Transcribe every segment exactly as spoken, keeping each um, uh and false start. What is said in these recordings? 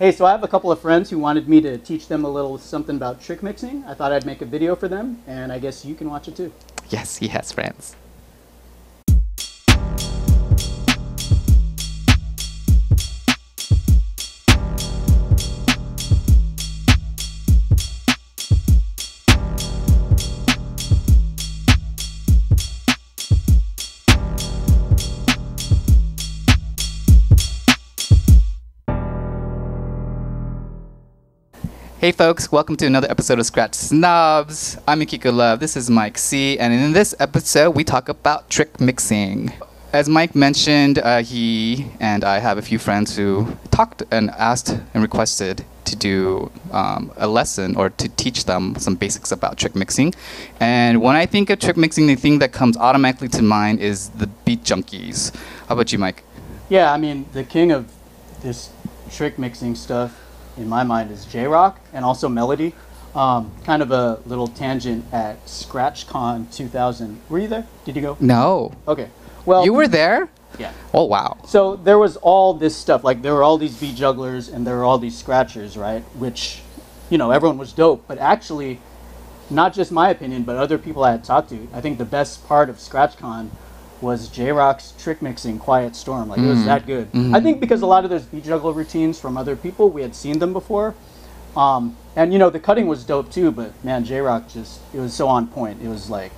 Hey, so I have a couple of friends who wanted me to teach them a little something about trick mixing. I thought I'd make a video for them, and I guess you can watch it too. Yes, he has friends. Hey folks, welcome to another episode of Scratch Snobs. I'm Akiko Love, this is Mike C, and in this episode we talk about trick mixing. As Mike mentioned, uh, he and I have a few friends who talked and asked and requested to do um, a lesson or to teach them some basics about trick mixing. And when I think of trick mixing, the thing that comes automatically to mind is the Beat Junkies. How about you, Mike? Yeah, I mean, the king of this trick mixing stuff in my mind is J-Rock and also Melo-D. Um, kind of a little tangent at ScratchCon two thousand. Were you there? Did you go? No. Okay. Well, you were there? Yeah. Oh, wow. So there was all this stuff. Like, there were all these beat jugglers and there were all these scratchers, right? Which, you know, everyone was dope. But actually, not just my opinion, but other people I had talked to, I think the best part of ScratchCon was J-Rock's trick mixing Quiet Storm. Like, mm. It was that good. Mm-hmm. I think because a lot of those beat juggle routines from other people, we had seen them before. Um, and, you know, the cutting was dope too, but man, J-Rock just, it was so on point. It was like,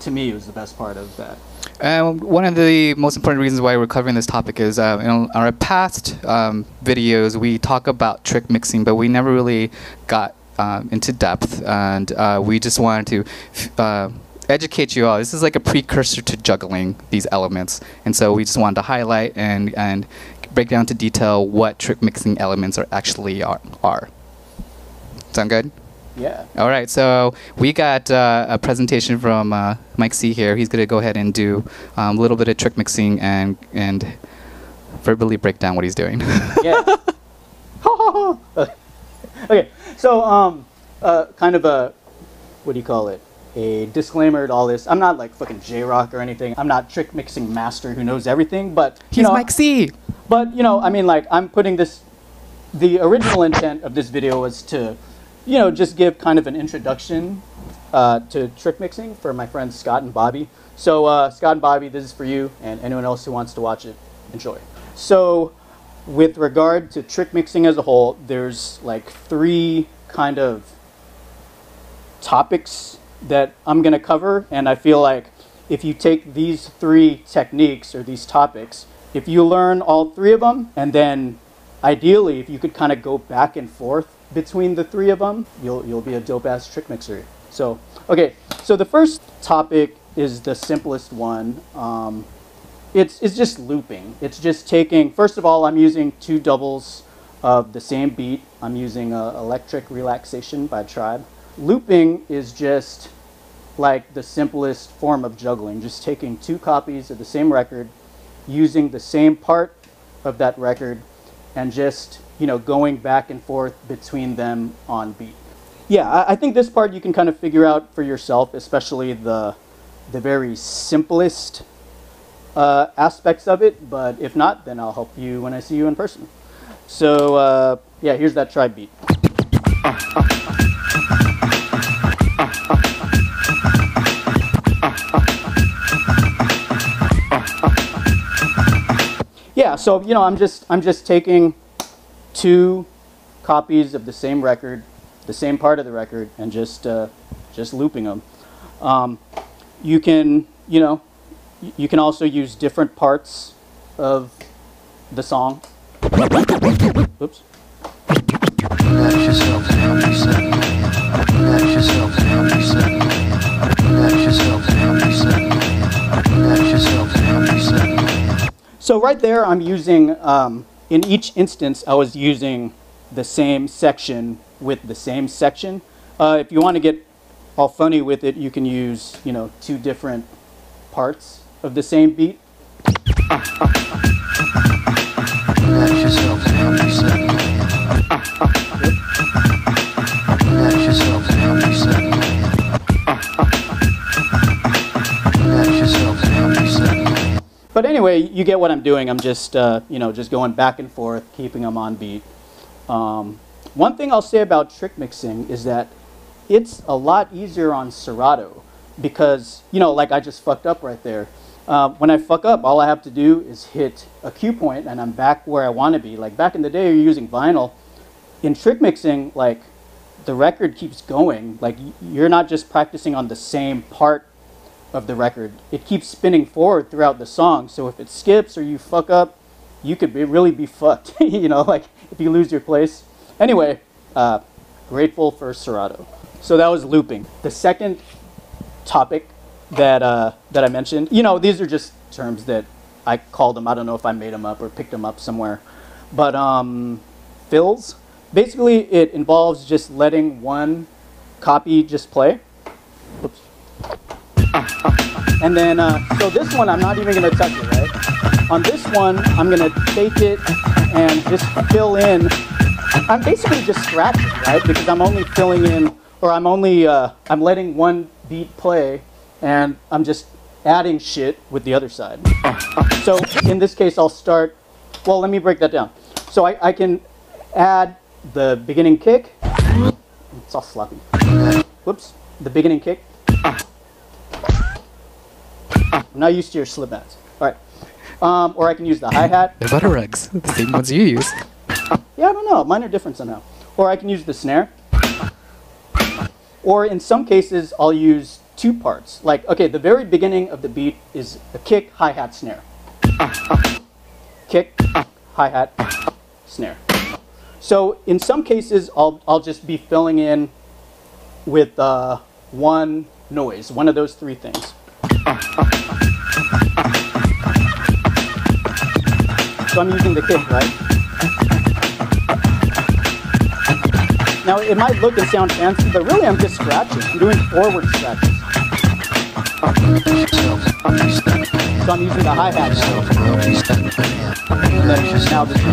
to me, it was the best part of that. And one of the most important reasons why we're covering this topic is uh, in our past um, videos, we talk about trick mixing, but we never really got uh, into depth. And uh, we just wanted to uh, educate you all. This is like a precursor to juggling these elements, and so we just wanted to highlight and and break down to detail what trick mixing elements are actually are. are. Sound good? Yeah. All right. So we got uh, a presentation from uh, Mike C here. He's gonna go ahead and do um, a little bit of trick mixing and and verbally break down what he's doing. Yeah. Okay. So um, uh, kind of a, what do you call it? A disclaimer to all this. I'm not like fucking J-Rock or anything. I'm not trick mixing master who knows everything, but he's Mike C. But you know, I mean, like, I'm putting this, the original intent of this video was to, you know, just give kind of an introduction uh, to trick mixing for my friends Scott and Bobby. So uh, Scott and Bobby, this is for you and anyone else who wants to watch it. Enjoy. So with regard to trick mixing as a whole, there's like three kind of topics that I'm going to cover, and I feel like if you take these three techniques or these topics, if you learn all three of them, and then ideally if you could kind of go back and forth between the three of them, you'll, you'll be a dope-ass trick mixer. So, okay, so the first topic is the simplest one. Um, it's, it's just looping. It's just taking, first of all, I'm using two doubles of the same beat. I'm using uh, Electric Relaxation by Tribe. Looping is just like the simplest form of juggling, just taking two copies of the same record, using the same part of that record, and just, you know, going back and forth between them on beat. Yeah, I, I think this part you can kind of figure out for yourself, especially the, the very simplest uh, aspects of it, but if not, then I'll help you when I see you in person. So, uh, yeah, here's that Tribe beat. Yeah, so, you know, I'm just, I'm just taking two copies of the same record, the same part of the record, and just, uh, just looping them. Um, you can, you know, you can also use different parts of the song. Oops. Relax yourself and help yourself. Relax yourself and help yourself. Relax yourself and help yourself. Relax yourself and help yourself. So right there, I'm using, um, in each instance, I was using the same section with the same section. Uh, if you want to get all funny with it, you can use, you know, two different parts of the same beat. Relax yourself and help yourself. But anyway, you get what I'm doing. I'm just, uh, you know, just going back and forth, keeping them on beat. Um, one thing I'll say about trick mixing is that it's a lot easier on Serato because, you know, like I just fucked up right there. Uh, when I fuck up, all I have to do is hit a cue point and I'm back where I want to be. Like back in the day, you're using vinyl. In trick mixing, like the record keeps going. Like you're not just practicing on the same part of the record. It keeps spinning forward throughout the song. So if it skips or you fuck up, you could be, really be fucked, you know, like if you lose your place. Anyway, uh, grateful for Serato. So that was looping. The second topic that, uh, that I mentioned, you know, these are just terms that I called them. I don't know if I made them up or picked them up somewhere. But um, fills, basically it involves just letting one copy just play. Oops. And then, uh, so this one, I'm not even gonna touch it, right? On this one, I'm gonna take it and just fill in. I'm basically just scratching, right? Because I'm only filling in, or I'm only, uh, I'm letting one beat play and I'm just adding shit with the other side. So in this case, I'll start, well, let me break that down. So I, I can add the beginning kick. It's all sloppy. Whoops, the beginning kick. I'm not used to your slip mats. All right. Um, or I can use the hi-hat. The butter rugs, the same ones you use. Yeah, I don't know. Mine are different somehow. Or I can use the snare. Or in some cases, I'll use two parts. Like, okay, the very beginning of the beat is a kick, hi-hat, snare. Kick, hi-hat, snare. So in some cases, I'll, I'll just be filling in with uh, one noise, one of those three things. So I'm using the kick, right? Now it might look and sound fancy, but really I'm just scratching. I'm doing forward scratches. So I'm using the hi-hat. Now this.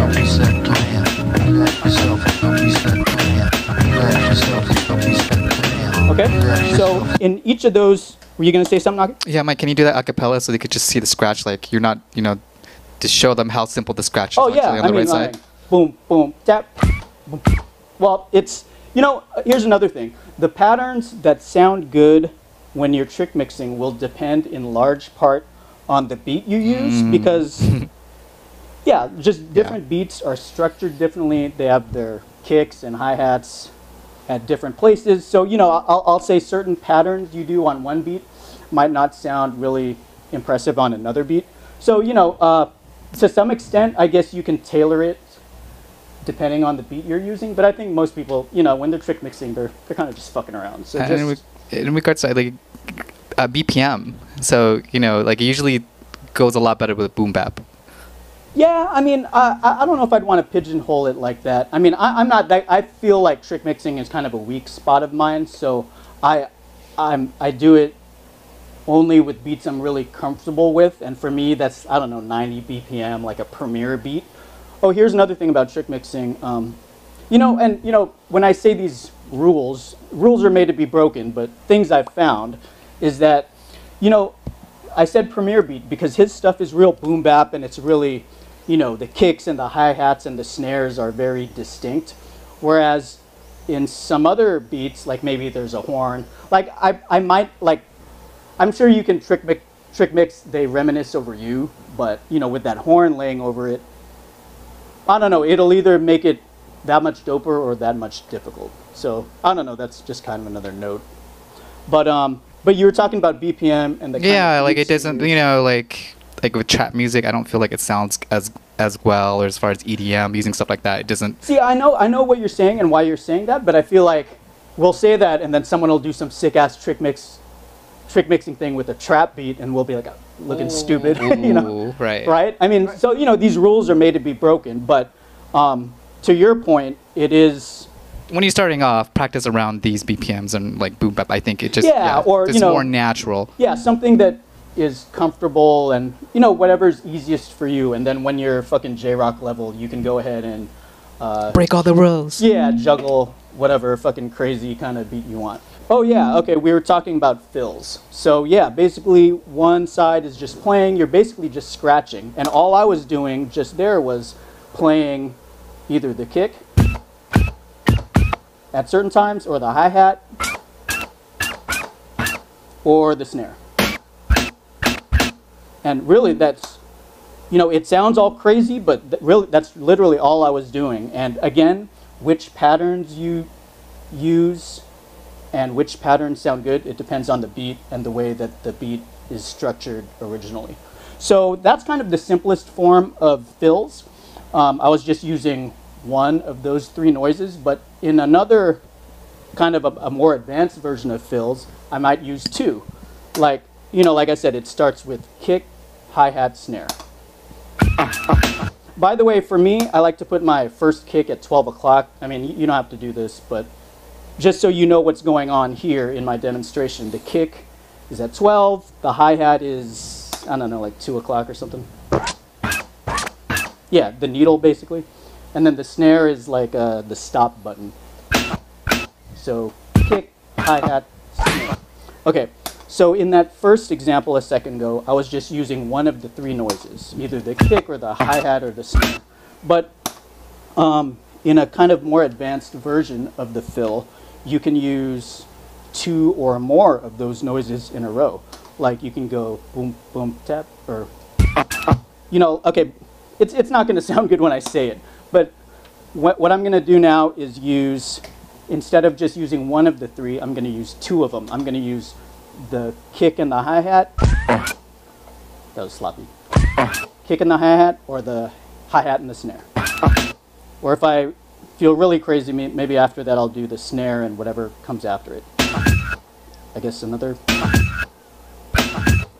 Okay, so in each of those, were you going to say something? Yeah, Mike, can you do that a cappella so they could just see the scratch? Like, you're not, you know, to show them how simple the scratch is. Oh, yeah, on I the mean, right side. Right. Boom, boom, tap. Boom. Well, it's, you know, here's another thing. The patterns that sound good when you're trick mixing will depend in large part on the beat you use mm. because, yeah, just different yeah. beats are structured differently. They have their kicks and hi-hats at different places. So, you know, I'll, I'll say certain patterns you do on one beat might not sound really impressive on another beat. So, you know, uh, to some extent, I guess you can tailor it depending on the beat you're using. But I think most people, you know, when they're trick mixing, they're, they're kind of just fucking around. So and just in regards to, like, uh, B P M, so, you know, like, it usually goes a lot better with boom bap. Yeah, I mean, uh, I don't know if I'd want to pigeonhole it like that. I mean, I, I'm not that, I feel like trick mixing is kind of a weak spot of mine, so I, I'm, I do it only with beats I'm really comfortable with, and for me, that's, I don't know, ninety B P M, like a premiere beat. Oh, here's another thing about trick mixing. Um, you know, and, you know, when I say these rules, rules are made to be broken, but things I've found is that, you know, I said premiere beat because his stuff is real boom bap and it's really, you know, the kicks and the hi-hats and the snares are very distinct. Whereas in some other beats, like maybe there's a horn, like I, I might, like, I'm sure you can trick mix, trick mix, They Reminisce Over You, but you know, with that horn laying over it, I don't know, it'll either make it that much doper or that much difficult. So I don't know, that's just kind of another note. But, um, but you were talking about B P M and the kind yeah, of like it doesn't, you know, like, like with trap music, I don't feel like it sounds as as well, or as far as E D M, using stuff like that, it doesn't. See, I know, I know what you're saying and why you're saying that, but I feel like we'll say that, and then someone will do some sick ass trick mix, trick mixing thing with a trap beat, and we'll be like looking Ooh. Stupid, you know? Right. Right. I mean, right. So you know, these rules are made to be broken, but um, to your point, it is. When you're starting off, practice around these B P Ms and like boom bap. I think it just yeah, yeah or it's you know, more natural. Yeah, something that is comfortable and, you know, whatever's easiest for you. And then when you're fucking J-Rock level, you can go ahead and uh, break all the rules. Yeah, juggle whatever fucking crazy kind of beat you want. Oh yeah, okay, we were talking about fills. So yeah, basically one side is just playing, you're basically just scratching. And all I was doing just there was playing either the kick at certain times, or the hi-hat, or the snare. And really that's, you know, it sounds all crazy, but th really that's literally all I was doing. And again, which patterns you use and which patterns sound good, it depends on the beat and the way that the beat is structured originally. So that's kind of the simplest form of fills. Um, I was just using one of those three noises, but in another kind of a, a more advanced version of fills, I might use two. Like, you know, like I said, it starts with kick, hi-hat, snare. By the way, for me, I like to put my first kick at twelve o'clock. I mean, you don't have to do this, but just so you know what's going on here in my demonstration, the kick is at twelve, the hi-hat is, I don't know, like two o'clock or something. Yeah, the needle basically. And then the snare is like uh, the stop button. So kick, hi-hat, snare. Okay, so in that first example a second ago, I was just using one of the three noises, either the kick or the hi-hat or the snare. But um, in a kind of more advanced version of the fill, you can use two or more of those noises in a row. Like you can go boom, boom, tap, or, you know, okay, it's, it's not gonna sound good when I say it, but what, what I'm gonna do now is use, instead of just using one of the three, I'm gonna use two of them. I'm gonna use the kick and the hi-hat. That was sloppy. Kick and the hi-hat, or the hi-hat and the snare. Or if I feel really crazy, maybe after that I'll do the snare and whatever comes after it. I guess another.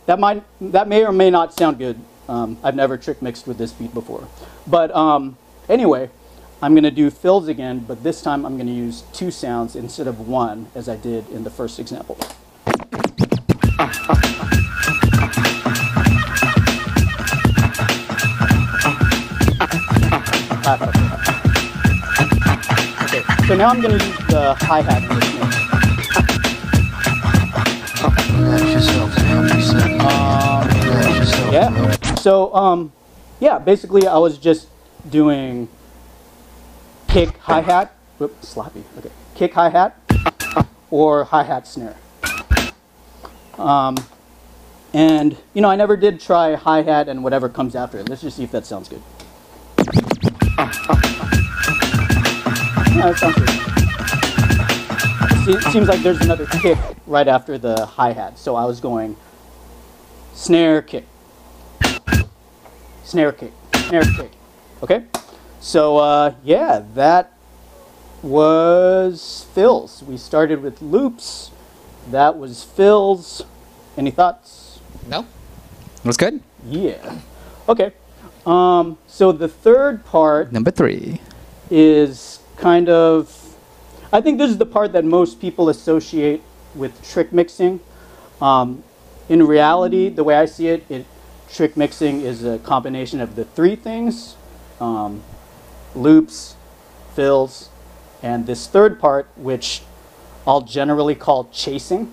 That might, that may or may not sound good. Um, I've never trick mixed with this beat before. But um, anyway, I'm gonna do fills again, but this time I'm gonna use two sounds instead of one, as I did in the first example. Okay, so now I'm gonna use the hi-hat. Um, yeah. So, um, yeah, basically I was just doing kick, hi-hat, whoops, sloppy, okay, kick, hi-hat, or hi-hat, snare. Um, and, you know, I never did try hi-hat and whatever comes after it. Let's just see if that sounds good. Yeah, that sounds good. It seems like there's another kick right after the hi-hat. So I was going snare kick, snare kick, snare kick. Okay? So uh, yeah, that was fills. We started with loops. That was fills. Any thoughts? No. That's good. Yeah. Okay. Um, so the third part. Number three. Is kind of, I think this is the part that most people associate with trick mixing. Um, in reality, the way I see it, it, trick mixing is a combination of the three things, um, loops, fills, and this third part, which I'll generally call chasing.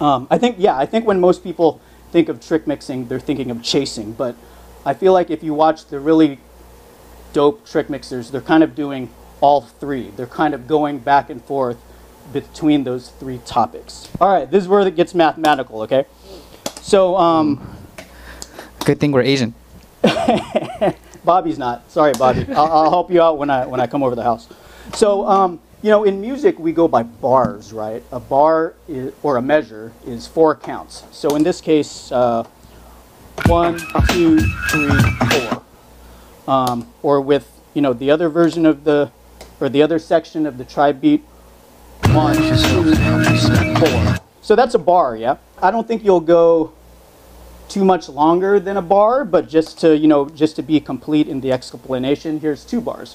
Um, I think, yeah, I think when most people think of trick mixing, they're thinking of chasing, but I feel like if you watch the really dope trick mixers, they're kind of doing all three. They're kind of going back and forth between those three topics. All right, this is where it gets mathematical, okay? So, um... good thing we're Asian. Bobby's not. Sorry, Bobby. I'll, I'll help you out when I, when I come over the house. So, um, you know, in music, we go by bars, right? A bar is, or a measure is four counts. So in this case, uh, one, two, three, four. Um, or with, you know, the other version of the, or the other section of the tribe beat, one, two, four. So that's a bar, yeah? I don't think you'll go too much longer than a bar, but just to, you know, just to be complete in the explanation, here's two bars.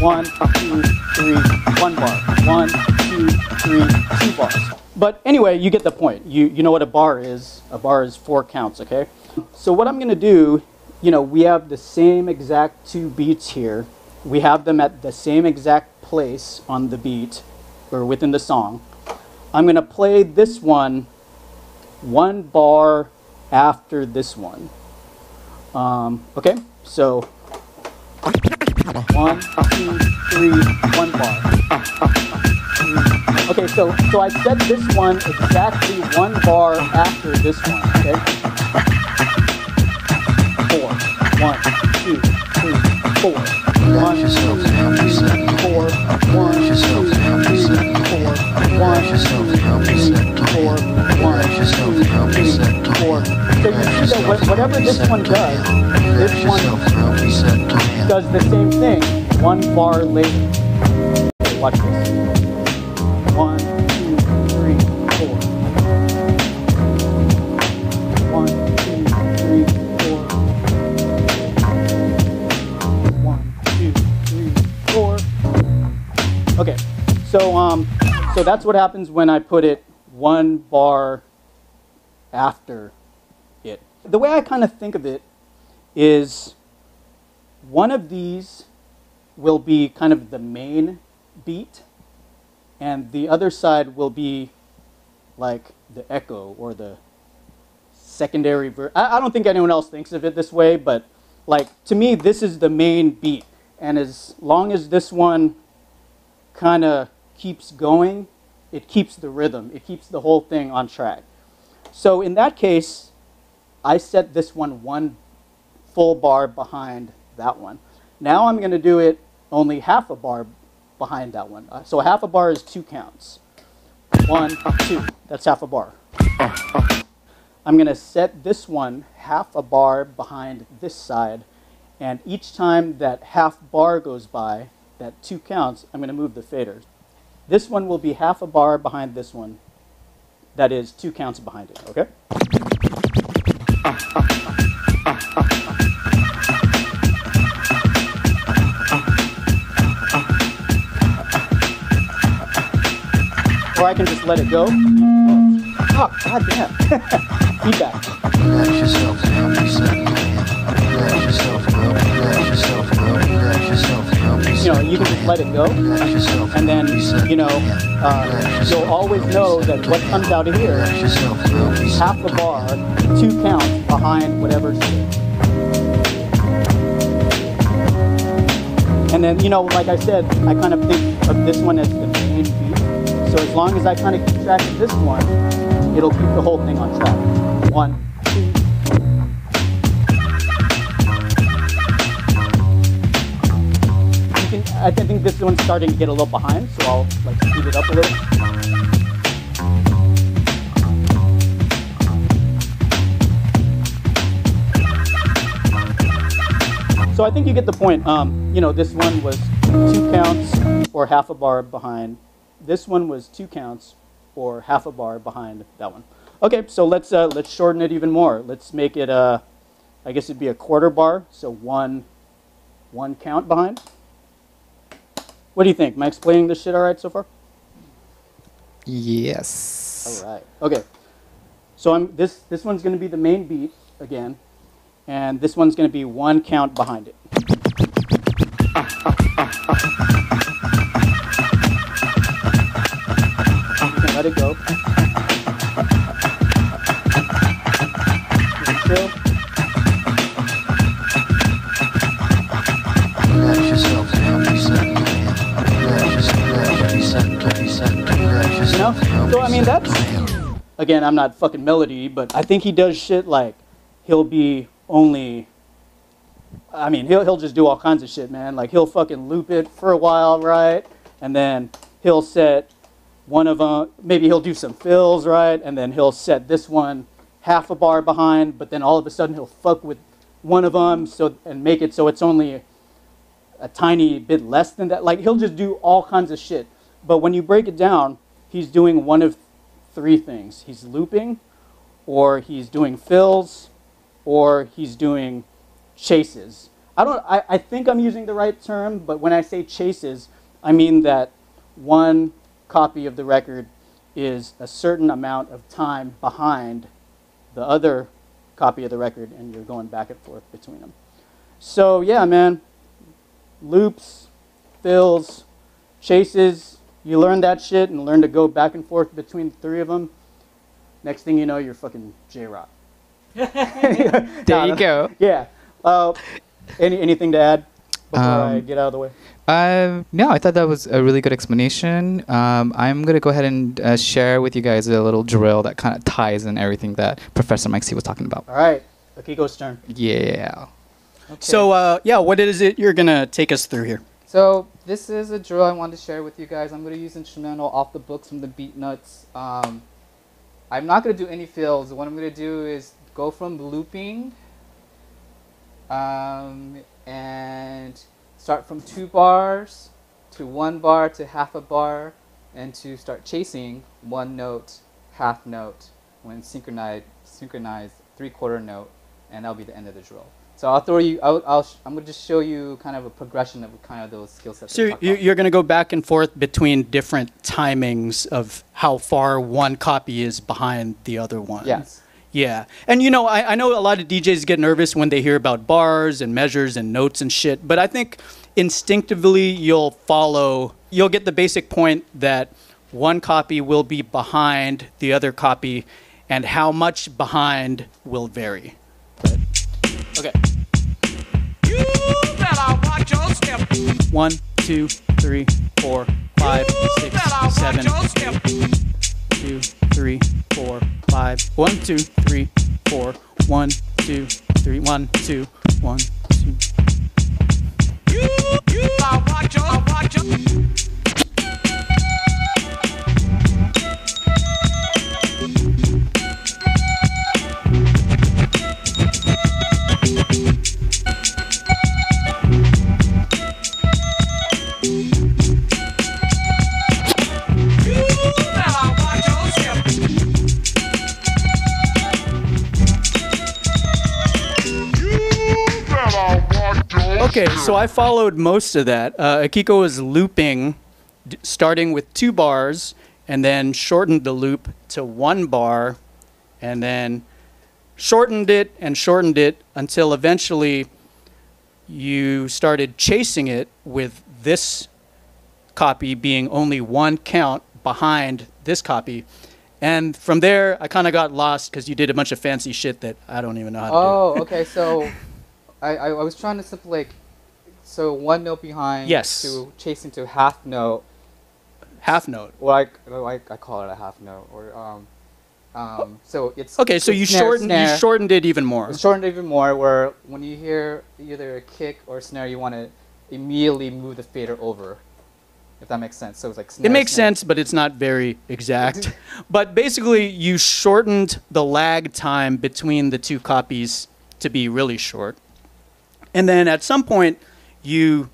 One, two, three, one bar. One, two, three, two bars. But anyway, you get the point. You, you know what a bar is. A bar is four counts, okay? So what I'm gonna do, you know, we have the same exact two beats here. We have them at the same exact place on the beat, or within the song. I'm gonna play this one, one bar after this one. Um, okay, so one, two, three, one bar. So, so I set this one exactly one bar after this one, okay? Four, one, two, three, four. One, two, three, four. One, two, three, four. One, two, three, four. One, two, three, four. So you see that whatever this one does, this one does the same thing one bar later. Okay, watch this. One, two, three, four. One, two, three, four. One, two, three, four. Okay, so um, so that's what happens when I put it one bar after it. The way I kind of think of it is one of these will be kind of the main beat, and the other side will be like the echo or the secondary ver I, I don't think anyone else thinks of it this way, but like to me this is the main beat, and as long as this one kind of keeps going, it keeps the rhythm, it keeps the whole thing on track. So in that case, I set this one one full bar behind that one. Now I'm going to do it only half a bar behind that one. Uh, so half a bar is two counts. One, two, that's half a bar. I'm gonna set this one half a bar behind this side, and each time that half bar goes by, that two counts, I'm gonna move the fader. This one will be half a bar behind this one, that is two counts behind it, okay? Or I can just let it go. Oh, god damn. Feedback. Relax yourself, help yourself. Relax yourself, bro. Relax yourself, bro. Relax yourself, help yourself. You know, you can just let it go. And then, you know, uh, you'll always know that what comes out of here is half a bar, two counts behind whatever's here. And then, you know, like I said, I kind of think of this one as the main beat. So as long as I kind of keep track of this one, it'll keep the whole thing on track. One, two. You can, I think this one's starting to get a little behind, so I'll like speed it up a little. So I think you get the point. Um, you know, this one was two counts or half a bar behind. This one was two counts, or half a bar behind that one. Okay, so let's uh, let's shorten it even more. Let's make it a, I guess it'd be a quarter bar. So one, one count behind. What do you think? Am I explaining this shit all right so far? Yes. All right. Okay. So I'm this this one's going to be the main beat again, and this one's going to be one count behind it. Ah, ah, ah, ah. Let it go. Chill. Relax yourself, help yourself. You know? So I mean, that's, again, I'm not fucking Melo-D, but I think he does shit like he'll be only, I mean, he'll he'll just do all kinds of shit, man. Like he'll fucking loop it for a while, right? And then he'll set one of them, maybe he'll do some fills, right? And then he'll set this one half a bar behind, but then all of a sudden he'll fuck with one of them so, and make it so it's only a, a tiny bit less than that. Like he'll just do all kinds of shit. But when you break it down, he's doing one of three things. He's looping, or he's doing fills, or he's doing chases. I don't, I, I think I'm using the right term, but when I say chases, I mean that one copy of the record is a certain amount of time behind the other copy of the record, and you're going back and forth between them. So yeah, man, loops, fills, chases, you learn that shit and learn to go back and forth between the three of them. Next thing you know, you're fucking J-Rock. There no, you no. go. Yeah. Uh, any, anything to add before um, I get out of the way? Uh, no, I thought that was a really good explanation. Um, I'm going to go ahead and uh, share with you guys a little drill that kind of ties in everything that Professor Mike C was talking about. All right. Akiko's turn. Yeah. Okay. So, uh, yeah, what is it you're going to take us through here? So, this is a drill I wanted to share with you guys. I'm going to use instrumental off the books from the Beat Nuts. Um, I'm not going to do any fills. What I'm going to do is go from looping um, and... start from two bars to one bar to half a bar, and to start chasing one note, half note, when synchronized, synchronized three quarter note, and that'll be the end of the drill. So I'll throw you. I'll, I'll sh I'm going to just show you kind of a progression of kind of those skill sets. So you, you're going to go back and forth between different timings of how far one copy is behind the other one. Yes. Yeah. And, you know, I, I know a lot of D Js get nervous when they hear about bars and measures and notes and shit. But I think instinctively you'll follow, you'll get the basic point that one copy will be behind the other copy, and how much behind will vary. But, okay. You better watch your step. One, two, three, four, five, you six, seven, two, three, four, five. One, two, three, four. One, two, three. One, two, one, two. You, you, I watch you, I watch you. Okay, so I followed most of that. Uh, Akiko was looping, d starting with two bars, and then shortened the loop to one bar, and then shortened it and shortened it until eventually you started chasing it with this copy being only one count behind this copy. And from there, I kind of got lost because you did a bunch of fancy shit that I don't even know how to oh, do. Oh, okay, so... I, I was trying to simply like, so one note behind yes. to chasing to half note. Half note. Well, I, like I call it a half note, or um, um. So it's okay. So it's you snare, shortened snare. you shortened it even more. It's shortened even more, where when you hear either a kick or a snare, you want to immediately move the fader over, if that makes sense. So it's like snare, it makes snare. sense, but it's not very exact. But basically, you shortened the lag time between the two copies to be really short. And then at some point, you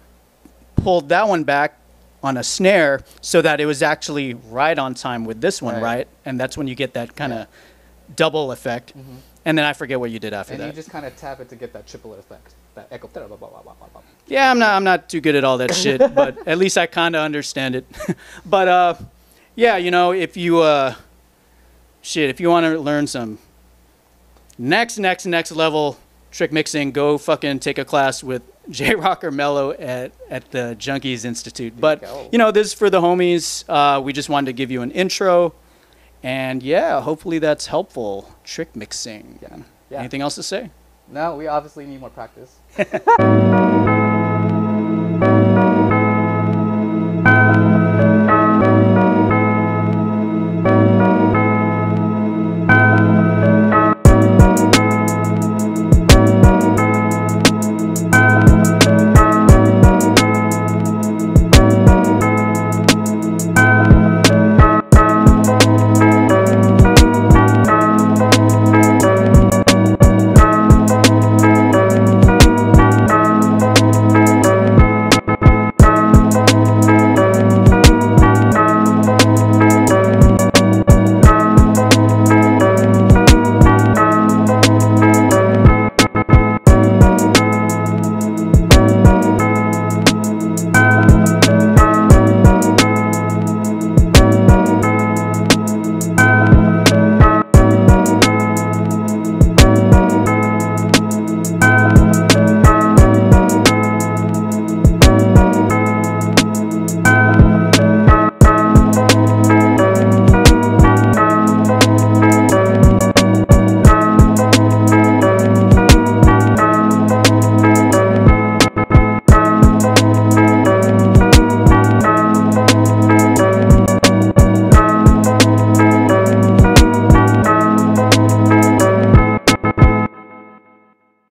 pulled that one back on a snare so that it was actually right on time with this one, right? right? And that's when you get that kind of yeah. double effect. Mm-hmm. And then I forget what you did after and that. And you just kind of tap it to get that triplet effect, that echo. Blah, blah, blah, blah, blah. Yeah, I'm not, I'm not too good at all that shit, but at least I kind of understand it. But uh, yeah, you know, if you, uh, shit, if you want to learn some next, next, next level trick mixing, go fucking take a class with J-Rock or Mello at, at the Junkies Institute. But, you know, this is for the homies. Uh, we just wanted to give you an intro. And, yeah, hopefully that's helpful. Trick mixing. Yeah. Yeah. Anything else to say? No, we obviously need more practice.